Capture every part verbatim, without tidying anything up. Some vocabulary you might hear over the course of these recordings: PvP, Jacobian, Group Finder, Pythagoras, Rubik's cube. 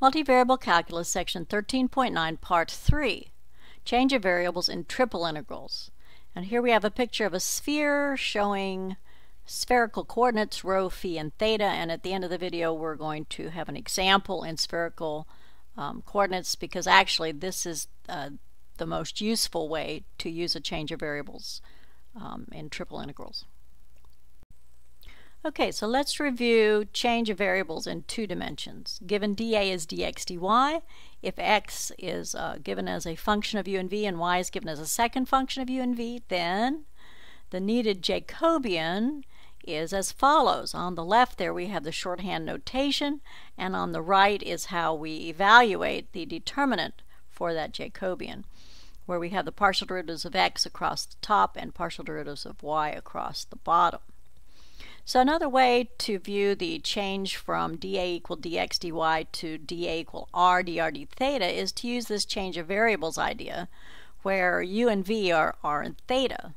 Multivariable Calculus, Section thirteen point nine, Part three, Change of Variables in Triple Integrals. And here we have a picture of a sphere showing spherical coordinates, rho, phi, and theta, and at the end of the video we're going to have an example in spherical um, coordinates, because actually this is uh, the most useful way to use a change of variables um, in triple integrals. Okay, so let's review change of variables in two dimensions. Given dA is dx dy, if x is uh, given as a function of u and v and y is given as a second function of u and v, then the needed Jacobian is as follows. On the left there we have the shorthand notation, and on the right is how we evaluate the determinant for that Jacobian, where we have the partial derivatives of x across the top and partial derivatives of y across the bottom. So another way to view the change from dA equal dx dy to dA equal r dr d theta is to use this change of variables idea, where u and v are r and theta.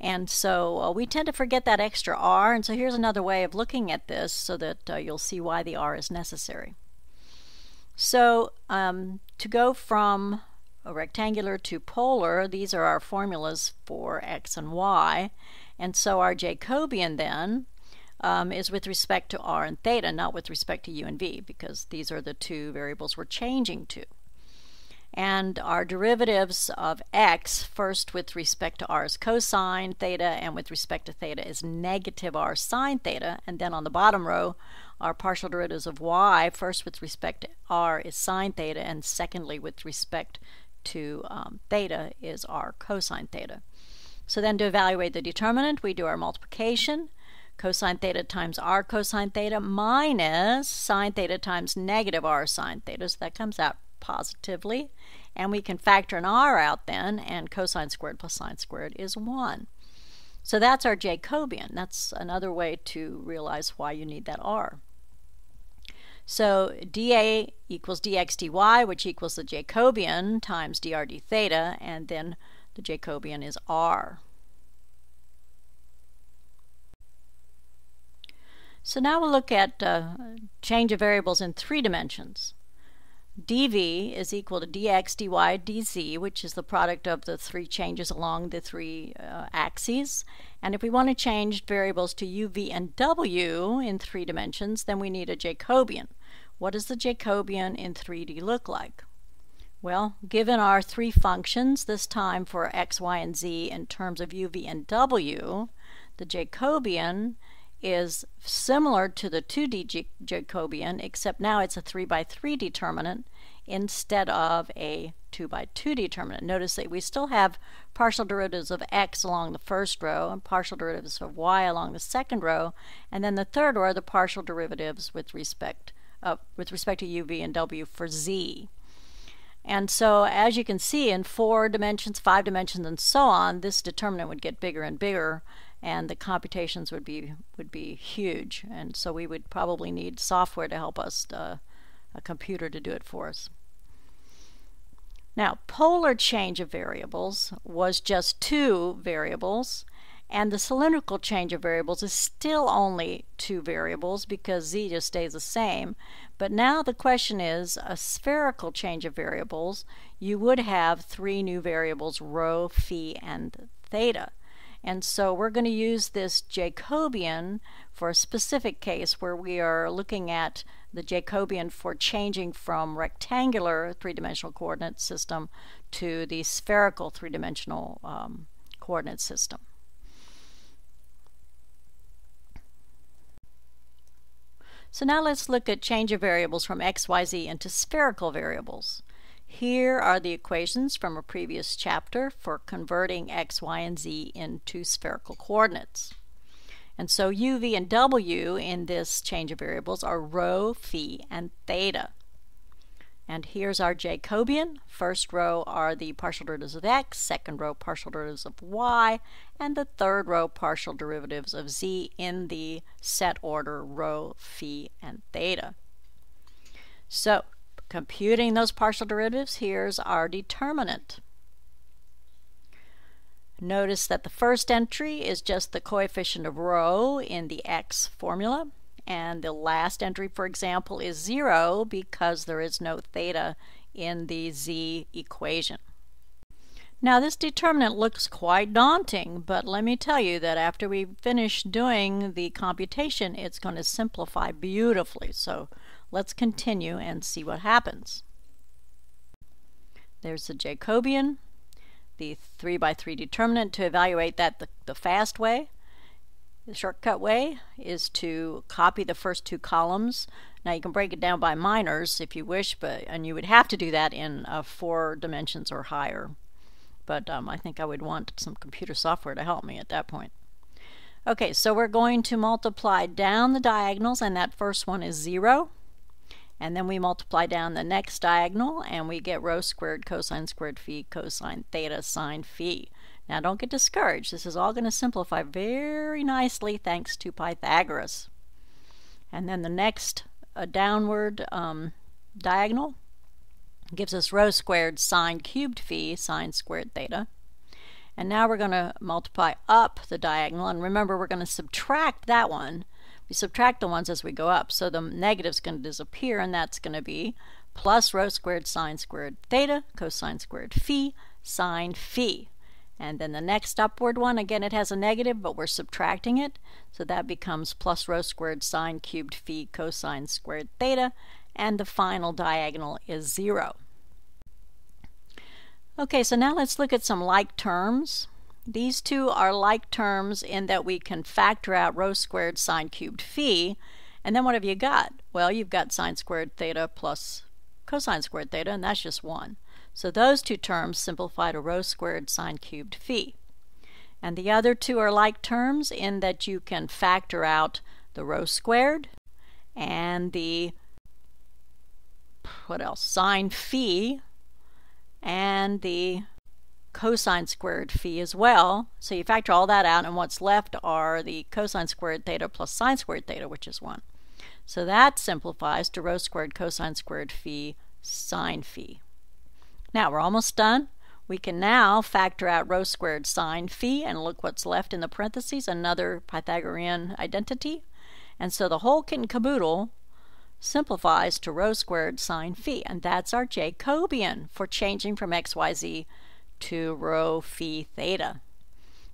And so uh, we tend to forget that extra r, and so here's another way of looking at this so that uh, you'll see why the r is necessary. So um, to go from a rectangular to polar, these are our formulas for x and y. And so our Jacobian then um, is with respect to r and theta, not with respect to u and v, because these are the two variables we're changing to. And our derivatives of x, first with respect to r is cosine theta, and with respect to theta is negative r sine theta. And then on the bottom row, our partial derivatives of y, first with respect to r is sine theta, and secondly with respect to um, theta is r cosine theta. So then to evaluate the determinant, we do our multiplication, cosine theta times r cosine theta minus sine theta times negative r sine theta, so that comes out positively. And we can factor an r out then, and cosine squared plus sine squared is one. So that's our Jacobian. That's another way to realize why you need that r. So dA equals dx dy, which equals the Jacobian times dr d theta, and then the Jacobian is r. So now we'll look at uh, change of variables in three dimensions. dV is equal to dx, dy, dz, which is the product of the three changes along the three uh, axes. And if we want to change variables to u, v, and w in three dimensions, then we need a Jacobian. What does the Jacobian in three D look like? Well, given our three functions, this time for x, y, and z in terms of u, v, and w, the Jacobian is similar to the two D Jacobian, except now it's a three by three determinant instead of a two by two determinant. Notice that we still have partial derivatives of x along the first row and partial derivatives of y along the second row, and then the third row are the partial derivatives with respect, uh, with respect to u, v, and w for z. And so as you can see, in four dimensions, five dimensions, and so on, this determinant would get bigger and bigger, and the computations would be would be huge, and so we would probably need software to help us, uh, a computer to do it for us. Now, polar change of variables was just two variables, and the cylindrical change of variables is still only two variables because z just stays the same. But now the question is, a spherical change of variables, you would have three new variables, rho, phi, and theta. And so we're going to use this Jacobian for a specific case where we are looking at the Jacobian for changing from rectangular three-dimensional coordinate system to the spherical three-dimensional um, coordinate system. So now let's look at change of variables from x, y, z into spherical variables. Here are the equations from a previous chapter for converting x, y, and z into spherical coordinates. And so u, v, and w in this change of variables are rho, phi, and theta. And here's our Jacobian. First row are the partial derivatives of x, second row partial derivatives of y, and the third row partial derivatives of z in the set order rho, phi, and theta. So computing those partial derivatives, here's our determinant. Notice that the first entry is just the coefficient of rho in the x formula, and the last entry, for example, is zero because there is no theta in the z equation. Now this determinant looks quite daunting, but let me tell you that after we finish doing the computation, it's going to simplify beautifully. So let's continue and see what happens. There's the Jacobian, the three by three determinant. To evaluate that the, the fast way, the shortcut way, is to copy the first two columns. Now you can break it down by minors if you wish, but and you would have to do that in uh, four dimensions or higher. But um, I think I would want some computer software to help me at that point. Okay, so we're going to multiply down the diagonals, and that first one is zero. And then we multiply down the next diagonal, and we get rho squared, cosine squared phi, cosine theta, sine phi. Now don't get discouraged. This is all going to simplify very nicely thanks to Pythagoras. And then the next uh, downward um, diagonal gives us rho squared sine cubed phi sine squared theta. And now we're going to multiply up the diagonal, and remember we're going to subtract that one. We subtract the ones as we go up, so the negative's going to disappear, and that's going to be plus rho squared sine squared theta cosine squared phi sine phi. And then the next upward one, again it has a negative, but we're subtracting it, so that becomes plus rho squared sine cubed phi cosine squared theta, and the final diagonal is zero. Okay, so now let's look at some like terms. These two are like terms in that we can factor out rho squared sine cubed phi, and then what have you got? Well, you've got sine squared theta plus cosine squared theta, and that's just one. So those two terms simplify to rho squared sine cubed phi. And the other two are like terms in that you can factor out the rho squared and the what else? Sine phi and the cosine squared phi as well. So you factor all that out, and what's left are the cosine squared theta plus sine squared theta, which is one. So that simplifies to rho squared cosine squared phi sine phi. Now we're almost done. We can now factor out rho squared sine phi, and look what's left in the parentheses, another Pythagorean identity. And so the whole kit and caboodle simplifies to rho squared sine phi, and that's our Jacobian for changing from x y z to rho phi theta.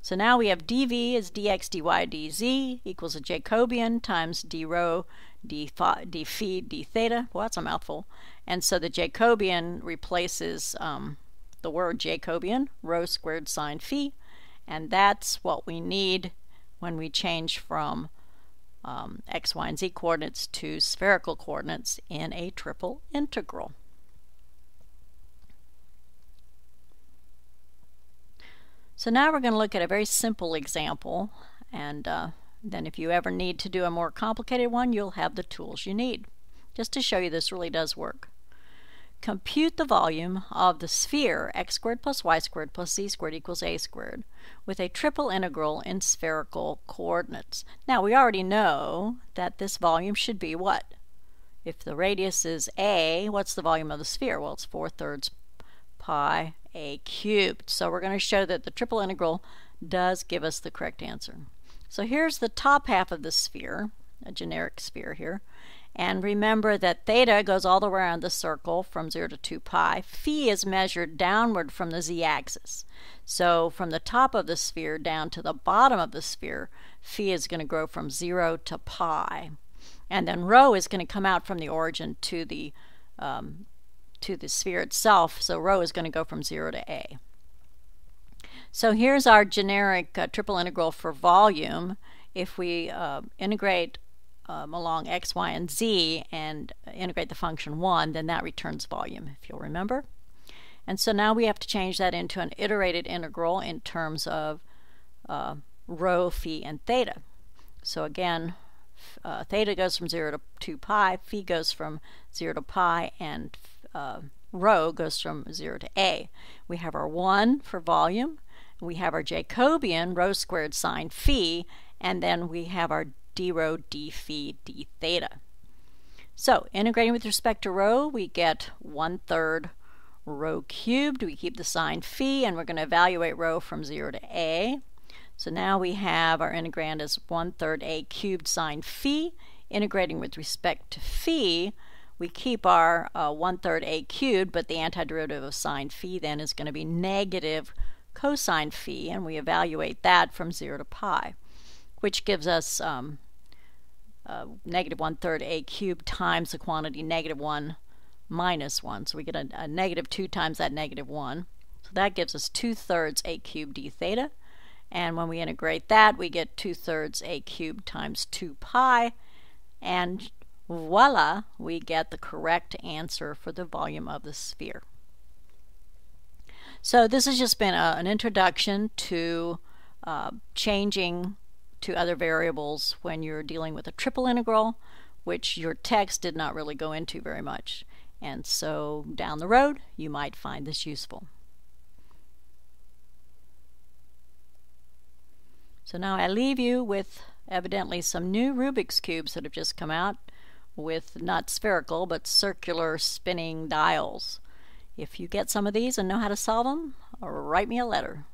So now we have dv is dx dy dz equals a Jacobian times d rho d phi d, phi, d theta. Well, that's a mouthful. And so the Jacobian replaces um, the word Jacobian, rho squared sine phi, and that's what we need when we change from Um, x, y, and z coordinates to spherical coordinates in a triple integral. So now we're going to look at a very simple example, and uh, then if you ever need to do a more complicated one, you'll have the tools you need. Just to show you this really does work. Compute the volume of the sphere x squared plus y squared plus z squared equals a squared with a triple integral in spherical coordinates. Now we already know that this volume should be what? If the radius is a, what's the volume of the sphere? Well, it's four thirds pi a cubed. So we're going to show that the triple integral does give us the correct answer. So here's the top half of the sphere, a generic sphere here. And remember that theta goes all the way around the circle from zero to two pi. Phi is measured downward from the z-axis. So from the top of the sphere down to the bottom of the sphere, phi is going to grow from zero to pi. And then rho is going to come out from the origin to the, um, to the sphere itself. So rho is going to go from zero to a. So here's our generic uh, triple integral for volume. If we uh, integrate Um, along x, y, and z and integrate the function one, then that returns volume, if you'll remember. And so now we have to change that into an iterated integral in terms of uh, rho, phi, and theta. So again, uh, theta goes from zero to two pi, phi goes from zero to pi, and uh, rho goes from zero to a. We have our one for volume, we have our Jacobian, rho squared sine phi, and then we have our d rho, d phi, d theta. So integrating with respect to rho, we get one third rho cubed. We keep the sine phi, and we're going to evaluate rho from zero to a. So now we have our integrand as one third a cubed sine phi integrating with respect to phi, we keep our uh, one-third a cubed, but the antiderivative of sine phi then is going to be negative cosine phi, and we evaluate that from zero to pi, which gives us um, uh, negative one-third a cubed times the quantity negative one minus one. So we get a, a negative two times that negative one. So that gives us two-thirds a cubed d theta. And when we integrate that, we get two-thirds a cubed times two pi. And voila, we get the correct answer for the volume of the sphere. So this has just been a, an introduction to uh, changing to other variables when you're dealing with a triple integral, which your text did not really go into very much. And so down the road, you might find this useful. So now I leave you with evidently some new Rubik's cubes that have just come out with not spherical but circular spinning dials. If you get some of these and know how to solve them, write me a letter.